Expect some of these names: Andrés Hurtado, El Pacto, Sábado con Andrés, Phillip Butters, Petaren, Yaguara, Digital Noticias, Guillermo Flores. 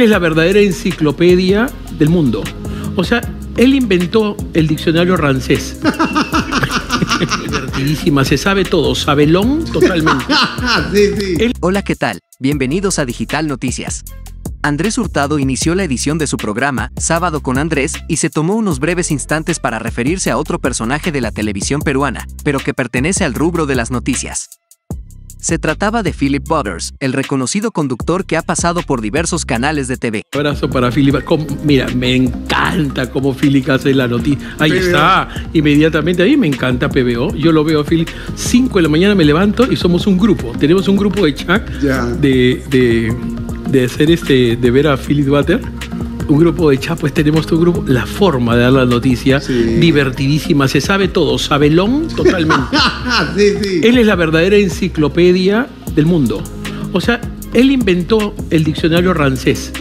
Es la verdadera enciclopedia del mundo. O sea, él inventó el diccionario rancés. Divertidísima, se sabe todo, sabelón totalmente. Sí. Hola, ¿qué tal? Bienvenidos a Digital Noticias. Andrés Hurtado inició la edición de su programa, Sábado con Andrés, y se tomó unos breves instantes para referirse a otro personaje de la televisión peruana, pero que pertenece al rubro de las noticias. Se trataba de Phillip Butters, el reconocido conductor que ha pasado por diversos canales de TV. Un abrazo para Phillip. Mira, me encanta cómo Phillip hace la noticia. Ahí está, inmediatamente. A mí me encanta PBO. Yo lo veo a Phillip. 5 de la mañana me levanto y somos un grupo. Tenemos un grupo de chat de ver a Phillip Butters. Un grupo de chat, pues tenemos tu grupo. La forma de dar la noticia, divertidísima, se sabe todo, sabelón totalmente. Él es la verdadera enciclopedia del mundo. O sea, él inventó el diccionario rancés.